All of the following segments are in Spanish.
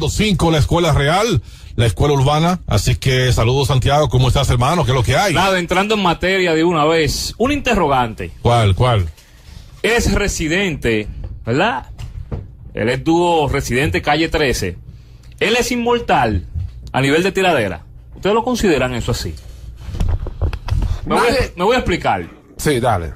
Comando 5, la Escuela Real, la Escuela Urbana. Así que saludos, Santiago, ¿cómo estás, hermano? ¿Qué es lo que hay? Nada, entrando en materia de una vez, un interrogante. ¿Cuál? Es Residente, ¿verdad? Él es dúo Residente Calle 13. Él es inmortal a nivel de tiradera. ¿Ustedes lo consideran eso así? Me voy a explicar. Sí, dale.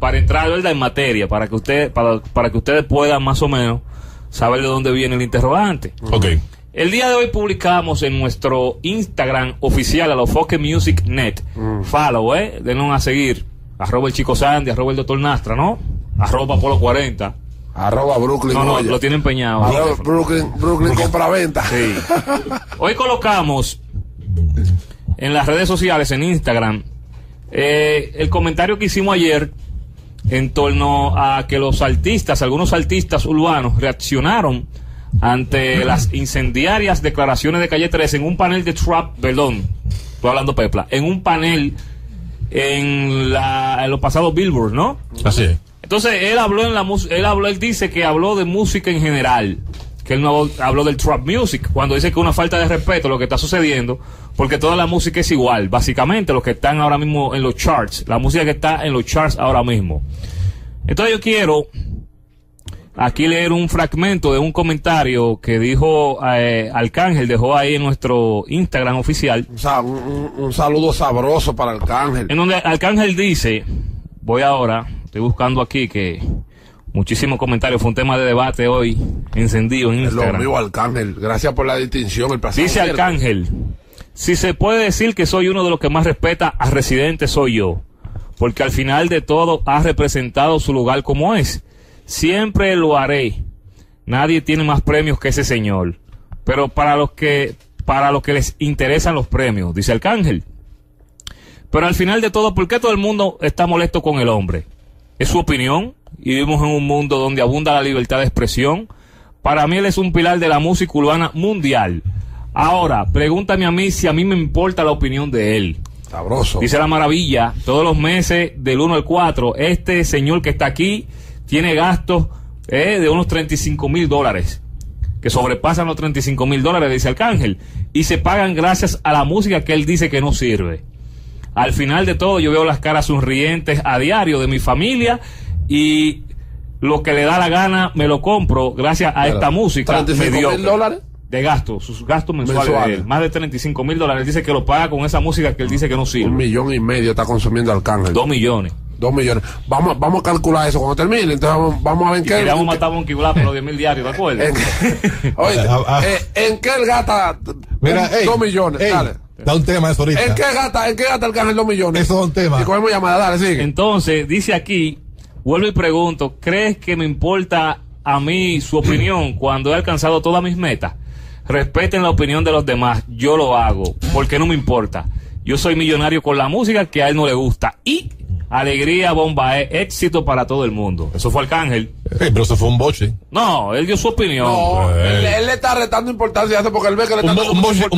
Para entrar, ¿verdad?, en materia, para que usted, para que ustedes puedan más o menos saber de dónde viene el interrogante. Ok. El día de hoy publicamos en nuestro Instagram oficial, Alofoke Music Net. Follow, denos a seguir. @ el Chico Sandy, @ el Dr. Nastra, ¿no? @ Polo 40. @ Brooklyn. No, lo tiene empeñado. Brooklyn compra-venta. Sí. Hoy colocamos en las redes sociales, en Instagram, el comentario que hicimos ayer en torno a que los artistas, algunos artistas urbanos, reaccionaron ante las incendiarias declaraciones de Calle 13 en un panel de Trap, perdón, estoy hablando pepla, en un panel en los pasados Billboard, ¿no? Así es. Entonces él dice que habló de música en general, que él no habló del trap music, cuando dice que una falta de respeto lo que está sucediendo, porque toda la música es igual, básicamente los que están ahora mismo en los charts, la música que está en los charts ahora mismo. Entonces yo quiero aquí leer un fragmento de un comentario que dijo Arcángel, dejó ahí en nuestro Instagram oficial. Un saludo sabroso para Arcángel. En donde Arcángel dice, voy ahora, estoy buscando aquí que... Muchísimos comentarios, fue un tema de debate hoy, encendido en Instagram. Lo mío, Arcángel, gracias por la distinción. El pasado dice Arcángel, si se puede decir que soy uno de los que más respeta a Residente, soy yo, porque al final de todo ha representado su lugar como es. Siempre lo haré. Nadie tiene más premios que ese señor. Pero para los que les interesan los premios, dice Arcángel. Pero al final de todo, ¿por qué todo el mundo está molesto con el hombre? Es su opinión. Y vivimos en un mundo donde abunda la libertad de expresión. Para mí él es un pilar de la música urbana mundial. Ahora, pregúntame a mí si a mí me importa la opinión de él. Sabroso. Dice la maravilla, todos los meses del 1 al 4, este señor que está aquí tiene gastos de unos $35,000, que sobrepasan los $35,000, dice Arcángel, y se pagan gracias a la música que él dice que no sirve. Al final de todo, yo veo las caras sonrientes a diario de mi familia, y lo que le da la gana me lo compro gracias a esta música $35,000 de gasto, sus gastos mensuales de él, más de $35,000. Dice que lo paga con esa música que él dice que no sirve. $1,500,000 está consumiendo Arcángel. $2,000,000. Vamos a calcular eso cuando termine. Entonces vamos a ver en qué. Vamos a matar a un kibulá por los $10,000 diarios, ¿de acuerdo? Oye, ¿en qué él gasta $2,000,000? Dale. Da un tema eso ahorita. ¿En qué gasta Arcángel $2,000,000? Eso es un tema. Y cogemos llamada, dale, sigue. Entonces, dice aquí. Vuelvo y pregunto, ¿crees que me importa a mí su opinión cuando he alcanzado todas mis metas? Respeten la opinión de los demás, yo lo hago, porque no me importa. Yo soy millonario con la música que a él no le gusta. Y alegría, bomba, éxito para todo el mundo. Eso fue Arcángel. Pero eso fue un boche. No, él dio su opinión. No, él le está retando importancia a eso porque él ve que le está dando importancia.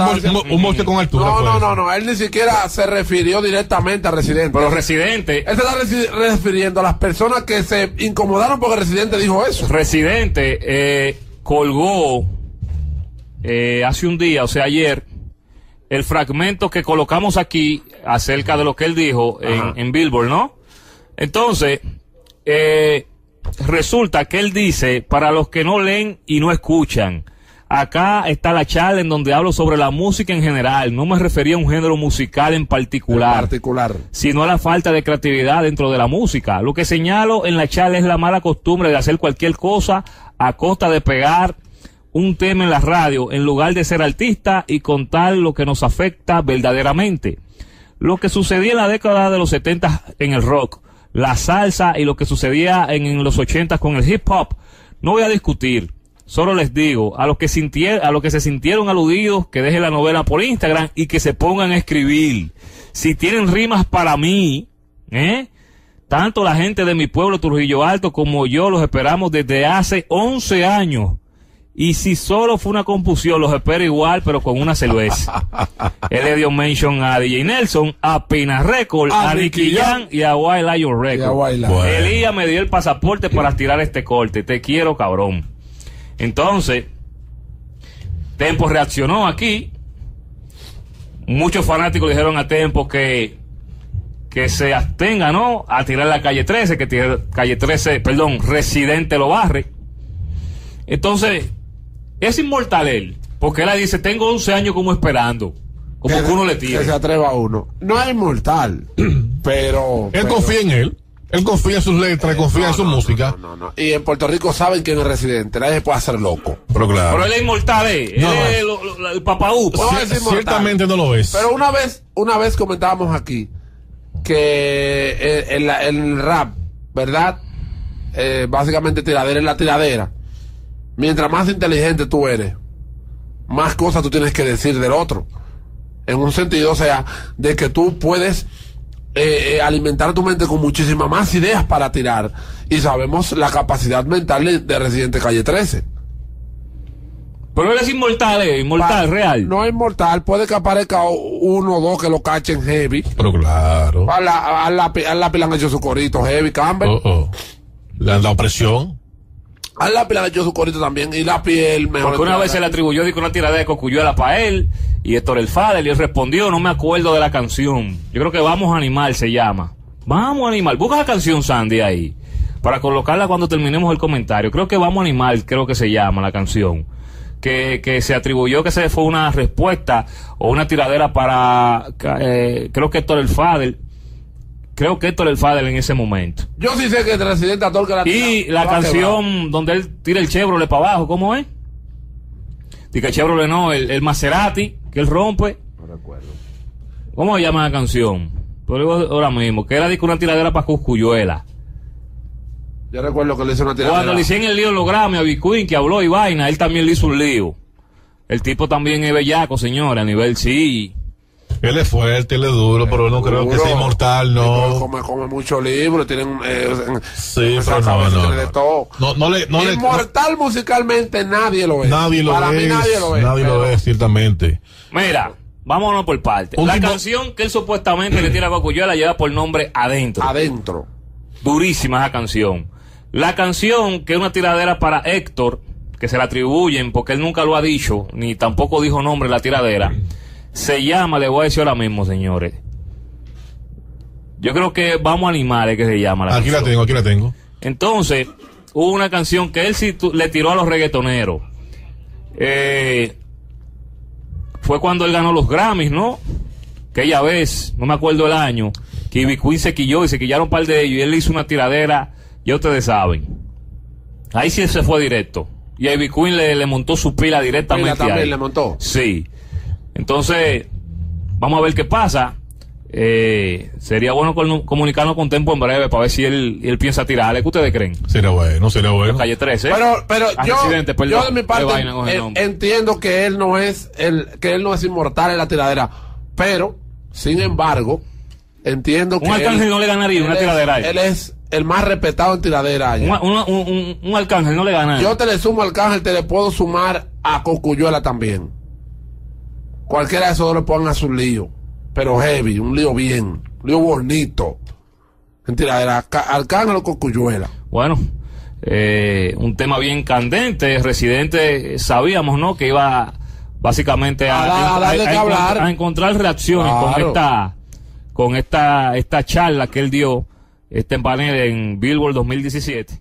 Un boche con altura. No, él ni siquiera se refirió directamente a Residente. Pero Residente... Él se está refiriendo a las personas que se incomodaron porque Residente dijo eso. Residente colgó hace un día, o sea, ayer... el fragmento que colocamos aquí acerca de lo que él dijo en Billboard, ¿no? Entonces, resulta que él dice, para los que no leen y no escuchan, acá está la charla en donde hablo sobre la música en general, no me refería a un género musical en particular, sino a la falta de creatividad dentro de la música. Lo que señalo en la charla es la mala costumbre de hacer cualquier cosa a costa de pegar un tema en la radio, en lugar de ser artista y contar lo que nos afecta verdaderamente. Lo que sucedía en la década de los 70 en el rock, la salsa y lo que sucedía en los 80 con el hip hop. No voy a discutir, solo les digo, a los que se sintieron aludidos, que dejen la novela por Instagram y que se pongan a escribir. Si tienen rimas para mí, tanto la gente de mi pueblo Trujillo Alto como yo los esperamos desde hace 11 años. Y si solo fue una confusión, los espero igual, pero con una cerveza. Él le dio mention a DJ Nelson, a Pina Record, a Ricky Young y a Wildlife Record. Bueno. Elías me dio el pasaporte para tirar este corte. Te quiero, cabrón. Entonces, Tempo reaccionó aquí. Muchos fanáticos le dijeron a Tempo que se abstenga, ¿no?, a tirar la Calle 13, que tira, Calle 13, perdón, Residente lo barre. Entonces, es inmortal él, porque él dice, tengo 11 años como esperando, como que uno le tira. Que se atreva a uno. No es inmortal, pero... Él confía en él. Él confía en sus letras, confía en su música. No. Y en Puerto Rico saben que no es Residente, nadie puede hacer loco. Pero claro. Pero él es inmortal, no, él es el Papá U. Ciertamente no lo es. Pero una vez comentábamos aquí que el rap, ¿verdad? Básicamente tiradera es la tiradera. Mientras más inteligente tú eres, más cosas tú tienes que decir del otro. En un sentido, o sea, de que tú puedes... alimentar tu mente con muchísimas más ideas para tirar. Y sabemos la capacidad mental de Residente Calle 13. Pero él es inmortal, inmortal, real. No es inmortal, puede que aparezca uno o dos que lo cachen heavy. Pero claro. Al lápiz le han hecho su corito heavy, Campbell. Le han dado presión. Al lápiz le han hecho su corito también. Y la piel mejor. Porque una vez se le atribuyó, dijo, una tirada de Cosculluela para él. Y Héctor el Fadel, y él respondió, no me acuerdo de la canción. Yo creo que Vamos a Animar se llama. Vamos a Animar. Busca la canción, Sandy, ahí, para colocarla cuando terminemos el comentario. Creo que Vamos a Animar, creo que se llama la canción. Que se atribuyó que se fue una respuesta o una tiradera para... creo que Héctor el Fadel. Creo que Héctor el Fadel en ese momento. Yo sí sé que el Residente atorga la tirada. Y la canción donde él tira el Chevrolet para abajo, ¿cómo es? Dice que Chevrolet no, el Maserati. Que él rompe. No recuerdo. ¿Cómo se llama la canción? Pero ahora mismo, que era una tiradera para Cosculluela. Yo recuerdo que le hizo una tiradera. Cuando le hicieron el lío los Grammy a Big Queen, que habló y vaina, él también le hizo un lío. El tipo también es bellaco, señora, a nivel sí. Él es fuerte, él es duro, pero él no creo que sea inmortal, no. Come muchos libros, tienen... sí, pero no. Inmortal musicalmente nadie lo es. Nadie lo es, ciertamente. Mira, vámonos por partes. La canción que él supuestamente le tira a Cosculluela lleva por nombre Adentro. Adentro. Durísima esa canción. La canción que es una tiradera para Héctor, que se la atribuyen porque él nunca lo ha dicho, ni tampoco dijo nombre la tiradera. Se llama, le voy a decir ahora mismo, señores. Yo creo que Vamos a Animar, es que se llama. Aquí la tengo. Entonces, hubo una canción que él sí le tiró a los reggaetoneros. Fue cuando él ganó los Grammys, ¿no? Que ya ves, no me acuerdo el año, que Ibi se quilló y se quillaron un par de ellos y él hizo una tiradera, ya ustedes saben. Ahí sí se fue directo. Y a Ibi le montó su pila directamente. ¿Pila también le montó? Sí. Entonces, vamos a ver qué pasa. Sería bueno comunicarnos con Tempo en breve para ver si él piensa tirarle. ¿Qué ustedes creen? Sería bueno. Calle 13. Pero yo de mi parte entiendo que él no es inmortal en la tiradera. Pero, sin embargo, entiendo que... Un Arcángel no le ganaría una tiradera. Él es el más respetado en tiradera. Un Arcángel no le ganaría. Yo te le sumo al Arcángel, te le puedo sumar a Cosculluela también. Cualquiera de esos dos le pongan a su lío, pero heavy, un lío bien, un lío bonito. Mentira, era Arcángel Cosculluela. Bueno, un tema bien candente. Residente, sabíamos, ¿no?, que iba básicamente a encontrar reacciones, claro, con esta charla que él dio, este panel en Billboard 2017.